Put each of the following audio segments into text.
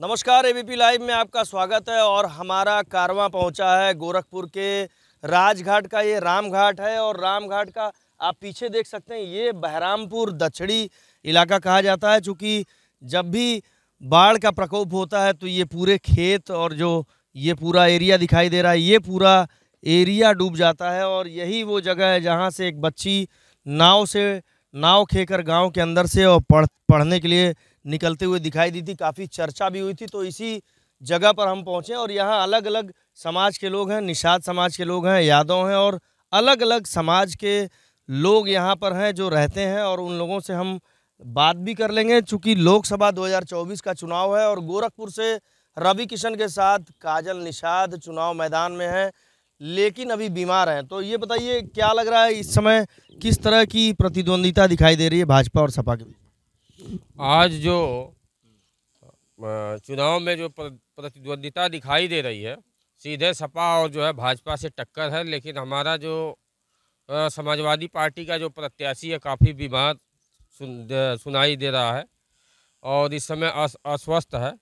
नमस्कार, ABP live में आपका स्वागत है। और हमारा कारवां पहुंचा है गोरखपुर के राजघाट का, ये रामघाट है। और रामघाट का आप पीछे देख सकते हैं, ये बहरामपुर दक्षिणी इलाका कहा जाता है, चूँकि जब भी बाढ़ का प्रकोप होता है तो ये पूरे खेत और जो ये पूरा एरिया दिखाई दे रहा है, ये पूरा एरिया डूब जाता है। और यही वो जगह है जहाँ से एक बच्ची नाव खेकर गाँव के अंदर से और पढ़ने के लिए निकलते हुए दिखाई दी थी, काफ़ी चर्चा भी हुई थी। तो इसी जगह पर हम पहुँचे और यहाँ अलग अलग समाज के लोग हैं, निषाद समाज के लोग हैं, यादव हैं और अलग अलग समाज के लोग यहाँ पर हैं जो रहते हैं। और उन लोगों से हम बात भी कर लेंगे, चूँकि लोकसभा 2024 का चुनाव है। और गोरखपुर से रवि किशन के साथ काजल निषाद चुनाव मैदान में हैं, लेकिन अभी बीमार हैं। तो ये बताइए, क्या लग रहा है इस समय, किस तरह की प्रतिद्वंदिता दिखाई दे रही है भाजपा और सपा के बीच? आज जो चुनाव में जो प्रतिद्वंदिता दिखाई दे रही है, सीधे सपा और जो है भाजपा से टक्कर है। लेकिन हमारा जो समाजवादी पार्टी का जो प्रत्याशी है, काफ़ी बीमार सुनाई दे रहा है और इस समय अस्वस्थ है।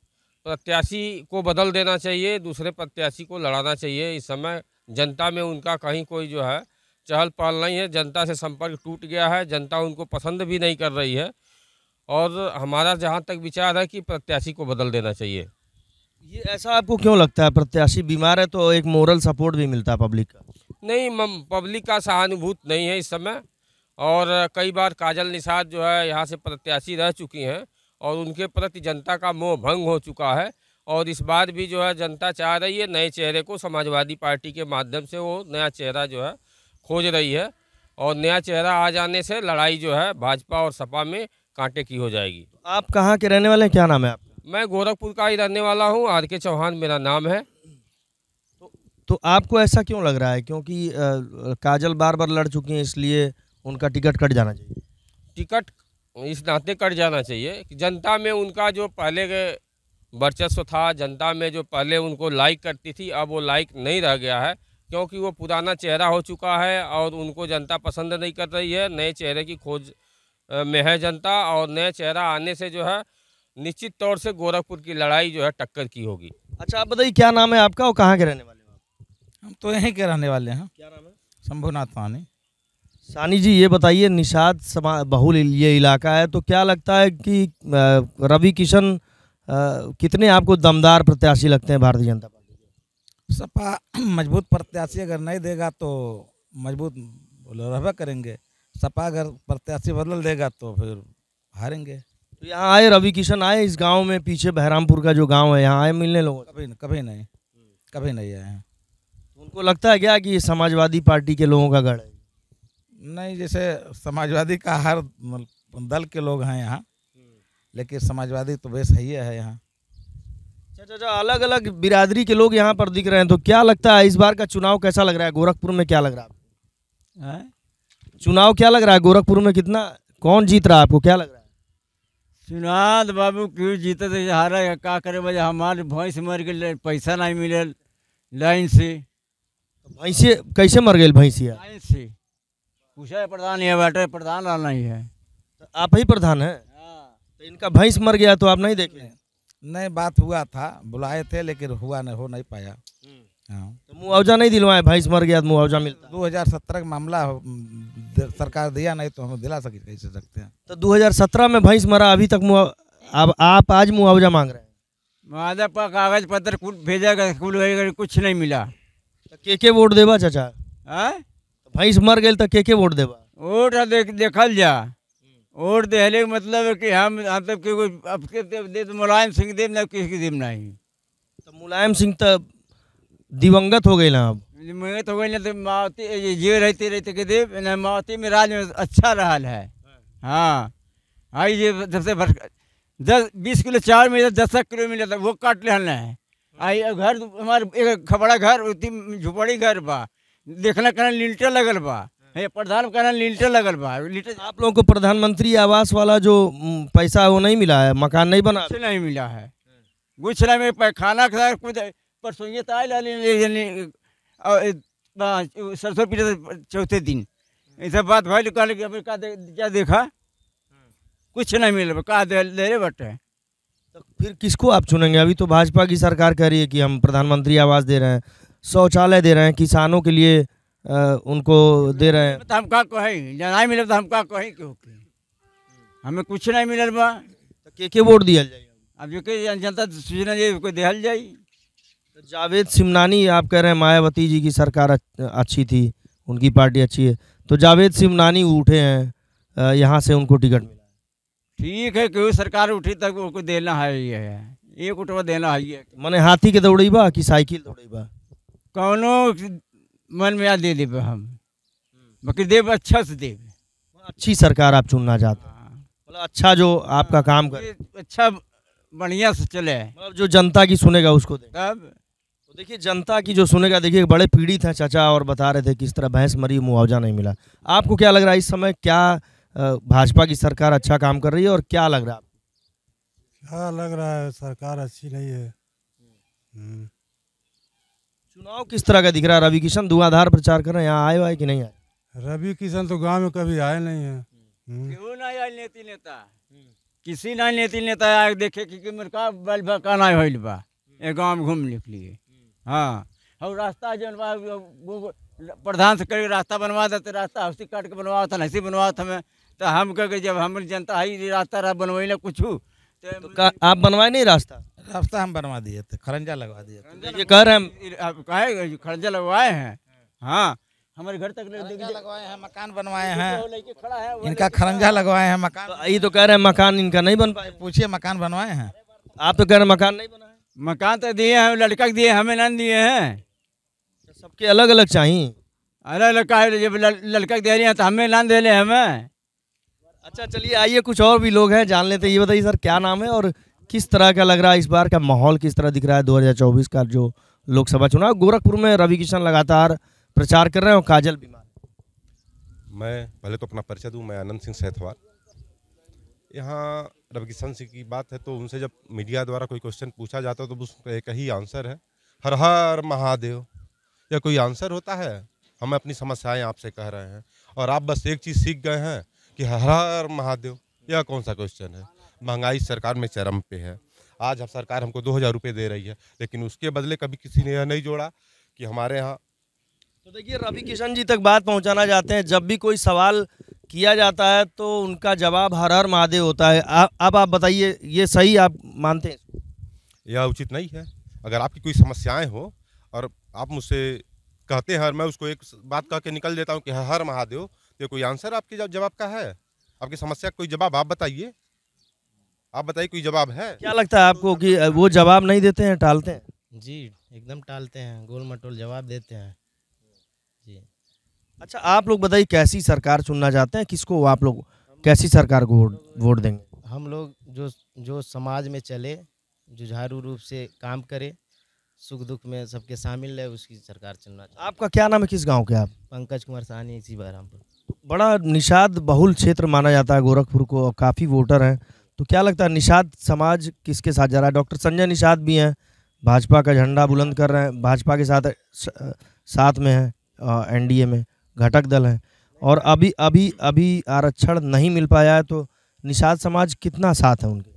प्रत्याशी को बदल देना चाहिए, दूसरे प्रत्याशी को लड़ाना चाहिए। इस समय जनता में उनका कहीं कोई जो है चहल पहल नहीं है, जनता से संपर्क टूट गया है, जनता उनको पसंद भी नहीं कर रही है। और हमारा जहाँ तक विचार है कि प्रत्याशी को बदल देना चाहिए। ये ऐसा आपको क्यों लगता है? प्रत्याशी बीमार है तो एक मोरल सपोर्ट भी मिलता है पब्लिक का। नहीं, पब्लिक का सहानुभूत नहीं है इस समय। और कई बार काजल निषाद जो है यहाँ से प्रत्याशी रह चुकी हैं और उनके प्रति जनता का मोह भंग हो चुका है। और इस बार भी जो है जनता चाह रही है नए चेहरे को, समाजवादी पार्टी के माध्यम से वो नया चेहरा जो है खोज रही है। और नया चेहरा आ जाने से लड़ाई जो है भाजपा और सपा में कांटे की हो जाएगी। आप कहाँ के रहने वाले हैं, क्या नाम है आपका? मैं गोरखपुर का ही रहने वाला हूँ, आरके चौहान मेरा नाम है। तो आपको ऐसा क्यों लग रहा है? क्योंकि काजल बार बार लड़ चुकी हैं, इसलिए उनका टिकट कट जाना चाहिए। टिकट इस नाते कट जाना चाहिए कि जनता में उनका जो पहले वर्चस्व था, जनता में जो पहले उनको लाइक करती थी, अब वो लाइक नहीं रह गया है, क्योंकि वो पुराना चेहरा हो चुका है और उनको जनता पसंद नहीं कर रही है। नए चेहरे की खोज में है जनता, और नया चेहरा आने से जो है निश्चित तौर से गोरखपुर की लड़ाई जो है टक्कर की होगी। अच्छा, आप बताइए क्या नाम है आपका और कहाँ के रहने वाले हैं? हम तो यहीं के रहने वाले हैं। क्या नाम है? शंभुनाथ सानी। सानी जी, ये बताइए, निषाद समाज बहुल ये इलाका है, तो क्या लगता है कि रवि किशन कितने आपको दमदार प्रत्याशी लगते हैं भारतीय जनता पार्टी के? सपा मजबूत प्रत्याशी अगर नहीं देगा तो मजबूत रहा करेंगे, सपा अगर प्रत्याशी बदल देगा तो फिर हारेंगे। तो यहाँ आए रवि किशन, आए इस गांव में, पीछे बहरामपुर का जो गांव है, यहाँ आए मिलने लोगों? कभी नहीं आए हैं। तो उनको लगता है क्या कि समाजवादी पार्टी के लोगों का गढ़ है? नहीं, जैसे समाजवादी का हर दल के लोग हैं यहाँ, लेकिन समाजवादी तो बेस ही है यहाँ। अच्छा, अलग अलग बिरादरी के लोग यहाँ पर दिख रहे हैं। तो क्या लगता है इस बार का चुनाव कैसा लग रहा है गोरखपुर में? क्या लग रहा है चुनाव? क्या लग रहा है गोरखपुर में, कितना कौन जीत रहा है आपको क्या लग रहा है? चुनाव बाबू क्यों जीते थे, हारा क्या करे भैया, हमारे भैंस मर गए, पैसा नहीं मिले लाइन से। भैंसी कैसे मर गए? भैंसिया लाइन से पूछा प्रधान है, बैठे प्रधान आना ही है, आप ही प्रधान है। तो इनका भैंस मर गया तो आप नहीं देखे? नहीं, बात हुआ था, बुलाए थे लेकिन हो नहीं पाया। तो मुआवजा नहीं दिलवाए? भैंस मर गया तो मुआवजा मिलता। 2017 का मामला हो, सरकार दिया नहीं तो हम दिला सकते हैं। तो 2017 में भैंस मरा, अभी तक अब आप आज मुआवजा मांग रहे हैं? मुआवजा पर कागज पत्र कुछ भेजा गया, कुछ नहीं मिला। तो के वोट देवा चाचा? भैंस मर गए तो के वोट देवा? वोट देखल जा, वोट देने मतलब कि हम मुलायम सिंह देव ना, किसी देव नहीं। तो मुलायम सिंह तब दिवंगत हो गए ना, अब दिवंगत हो गए ना। तो मायावती जी रहते के देव ना, मायावती में राज में अच्छा रहा है। हाँ, आई ये सबसे 10-20 किलो चावल मिला, 10 किलो मिला था, वो काट लेना है। आई घर हमारे एक खपड़ा घर, झुपड़ी घर बा, देखना कहना लीटर लगल बा, प्रधान कहना लीटर लगल बा। लीटर आप लोगों को प्रधानमंत्री आवास वाला जो पैसा वो नहीं मिला है, मकान नहीं बना, नहीं मिला है कुछ नहीं मिला। खाना परसों तो आए सरसों पीटे चौथे दिन, ऐसा बात भाई कहले कि क्या देखा, कुछ नहीं मिले, कहा दे रहे बटे। तो फिर किसको आप चुनेंगे? अभी तो भाजपा की सरकार कह रही है कि हम प्रधानमंत्री आवास दे रहे हैं, शौचालय दे रहे हैं, किसानों के लिए उनको दे रहे हैं। तो हम का को है नहीं मिले तो हम का को है क्यों? हमें कुछ नहीं मिलल बा तो के वोट दिया जाए? अब जो जनता सूचना दिहल जाए। जावेद सिमनानी, आप कह रहे हैं मायावती जी की सरकार अच्छी थी, उनकी पार्टी अच्छी है, तो जावेद सिमनानी उठे हैं यहाँ से, उनको टिकट मिला। ठीक है, क्यों सरकार उठी तक उनको देना है, ये है एक उठवा देना है। ये मैंने हाथी के दौड़ी बा कि साइकिल दौड़ी बा, कौनो मन में आ दे देब हम, बाकी देव अच्छा से देव। अच्छी सरकार आप चुनना चाहते हैं, मतलब अच्छा जो आपका काम करे, अच्छा बढ़िया से चले, मतलब जो जनता की सुनेगा उसको दे। तो देखिए जनता की जो सुनेगा, देखिए बड़े पीड़ित हैं चाचा और बता रहे थे किस तरह भैंस मरी, मुआवजा नहीं मिला। आपको क्या लग रहा है इस समय, क्या भाजपा की सरकार अच्छा काम कर रही है? और क्या लग रहा है आपको? क्या लग रहा है, सरकार अच्छी नहीं है। चुनाव किस तरह का दिख रहा है? रवि किशन धुआंधार प्रचार कर रहे हैं, यहाँ आए हुए कि नहीं आए? रवि किशन तो गाँव में कभी आए नहीं है। क्यों नहीं आए? नेती नेता किसी नहीं, नेती नेता आए देखे कि बल भका नहीं होल बा, गाँव में घूम निकलिए। हाँ, और रास्ता जो वो प्रधान से करके रास्ता बनवा देते, रास्ता उसी काट के बनवा था, ऐसे बनवा था हमें तो। हम कह जब हम जनता है रास्ता बनवाइले कुछ तो आप बनवाए नहीं? रास्ता हम बनवा दिए थे, खरंजा लगवा दिए थे। ये कह रहे हम कहे खरंजा लगवाए हैं। हाँ, हमारे घर तक लगवाए हैं, मकान बनवाए हैं, खड़ा है इनका खरंजा लगवाए हैं, मकान। ये तो कह रहे हैं मकान इनका नहीं बन पाए, पूछिए मकान बनवाए हैं? आप तो कह रहे मकान नहीं बनाए। मकान तो दिए हैं, लड़का दिए, हमें ना दिए हैं। सबके अलग अलग चाहिए, अलग अलग का है। जब लड़का दे रही हैं तो हमें ना दे ले हमें। अच्छा चलिए आइए, कुछ और भी लोग हैं, जान लेते हैं। ये बताइए सर, क्या नाम है और किस तरह का लग रहा है इस बार का माहौल, किस तरह दिख रहा है 2024 का जो लोकसभा चुनाव? गोरखपुर में रवि किशन लगातार प्रचार कर रहे हैं और काजल बीमार। मैं पहले तो अपना परिचय दूँ, मैं आनंद सिंह सेठवाल। यहाँ रवि किशन सिंह की बात है तो उनसे जब मीडिया द्वारा कोई क्वेश्चन पूछा जाता है तो उसका एक ही आंसर है, हर हर महादेव। या कोई आंसर होता है, हमें अपनी समस्याएं आपसे कह रहे हैं और आप बस एक चीज़ सीख गए हैं कि हर हर महादेव। यह कौन सा क्वेश्चन है? महंगाई सरकार में चरम पे है। आज हम सरकार हमको 2000 रुपये दे रही है, लेकिन उसके बदले कभी किसी ने यह नहीं जोड़ा कि हमारे यहाँ। तो देखिए रवि किशन जी तक बात पहुँचाना चाहते हैं, जब भी कोई सवाल किया जाता है तो उनका जवाब हर हर महादेव होता है। अब आप बताइए, ये सही आप मानते हैं? यह उचित नहीं है। अगर आपकी कोई समस्याएं हो और आप मुझसे कहते हैं और मैं उसको एक बात कह के निकल देता हूं कि हर हर महादेव, तो कोई आंसर आपके जवाब का है? आपकी समस्या कोई जवाब आप बताइए, कोई जवाब है? क्या लगता है आपको कि वो जवाब नहीं देते हैं, टालते हैं? जी एकदम टालते हैं, गोल मटोल जवाब देते हैं जी। अच्छा आप लोग बताइए, कैसी सरकार चुनना चाहते हैं? किसको आप लोग, कैसी सरकार को वोट देंगे? हम लोग जो समाज में चले, जुझारू रूप से काम करे, सुख दुख में सबके शामिल है, उसकी सरकार चुनना चाहिए। आपका क्या नाम है, किस गांव के आप? पंकज कुमार साहनी, इसी बहरामपुर। बड़ा निषाद बहुल क्षेत्र माना जाता है गोरखपुर को, काफ़ी वोटर हैं, तो क्या लगता है निषाद समाज किसके साथ जा रहा है? डॉक्टर संजय निषाद भी हैं, भाजपा का झंडा बुलंद कर रहे हैं, भाजपा के साथ में है, एनडीए में घटक दल है, और अभी अभी अभी आरक्षण नहीं मिल पाया है, तो निषाद समाज कितना साथ है उनके?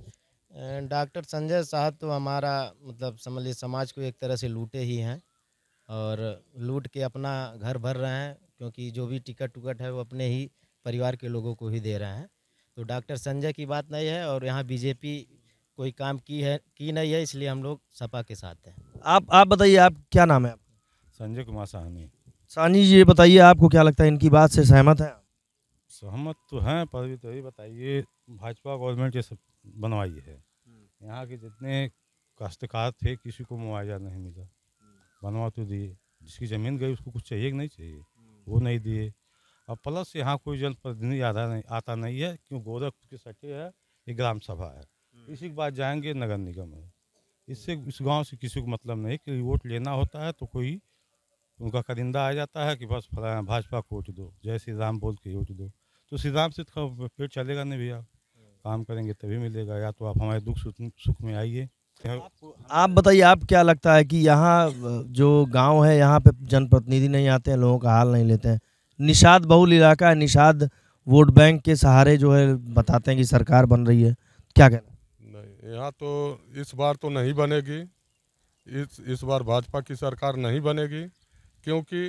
डॉक्टर संजय साहब तो हमारा मतलब समझ लीजिए समाज को एक तरह से लूटे ही हैं, और लूट के अपना घर भर रहे हैं, क्योंकि जो भी टिकट है वो अपने ही परिवार के लोगों को ही दे रहे हैं। तो डॉक्टर संजय की बात नहीं है, और यहाँ बीजेपी कोई काम की नहीं है, इसलिए हम लोग सपा के साथ हैं। आप बताइए, आप क्या नाम है आप? संजय कुमार साहनी। साहनी जी ये बताइए, आपको क्या लगता है, इनकी बात से सहमत है? सहमत तो हैं, पर भी तो ये बताइए भाजपा गवर्नमेंट ये सब बनवाई है। यहाँ के जितने काश्तकार थे किसी को मुआवजा नहीं मिला, बनवा तो दिए, जिसकी ज़मीन गई उसको कुछ चाहिए कि नहीं चाहिए, वो नहीं दिए। अब प्लस यहाँ कोई जनप्रतिनिधि आता नहीं है, क्यों गोरखपुर के सटे है, ये ग्राम सभा है, इसी के बाद जाएंगे नगर निगम है। इससे इस गांव से किसी को मतलब नहीं कि वोट लेना होता है, तो कोई उनका करिंदा आ जाता है कि बस भाजपा को वोट दो, जय श्री राम बोल के वोट दो। तो श्री राम से पेट चलेगा नहीं भैया, काम करेंगे तभी मिलेगा, या तो आप हमारे दुख सुख में आइए। आप बताइए, आप क्या लगता है कि यहाँ जो गांव है यहाँ पे जनप्रतिनिधि नहीं आते हैं, लोगों का हाल नहीं लेते हैं, निषाद बहुल इलाका है, निषाद वोट बैंक के सहारे जो है बताते हैं कि सरकार बन रही है, क्या कहना? यहाँ तो इस बार तो नहीं बनेगी, इस बार भाजपा की सरकार नहीं बनेगी, क्योंकि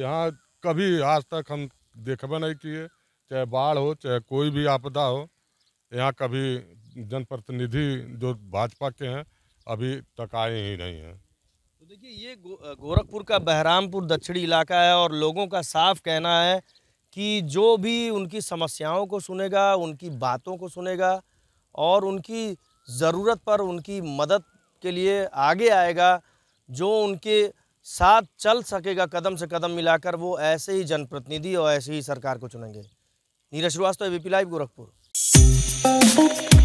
यहाँ कभी आज तक हम देखबा नहीं किए, चाहे बाढ़ हो चाहे कोई भी आपदा हो, यहाँ कभी जनप्रतिनिधि जो भाजपा के हैं अभी तक आए ही नहीं हैं। तो देखिए ये गोरखपुर का बहरामपुर दक्षिणी इलाका है और लोगों का साफ कहना है कि जो भी उनकी समस्याओं को सुनेगा, उनकी बातों को सुनेगा और उनकी ज़रूरत पर उनकी मदद के लिए आगे आएगा, जो उनके साथ चल सकेगा कदम से कदम मिलाकर, वो ऐसे ही जनप्रतिनिधि और ऐसे ही सरकार को चुनेंगे। Neeraj Srivastava, ABP live, Gorakhpur.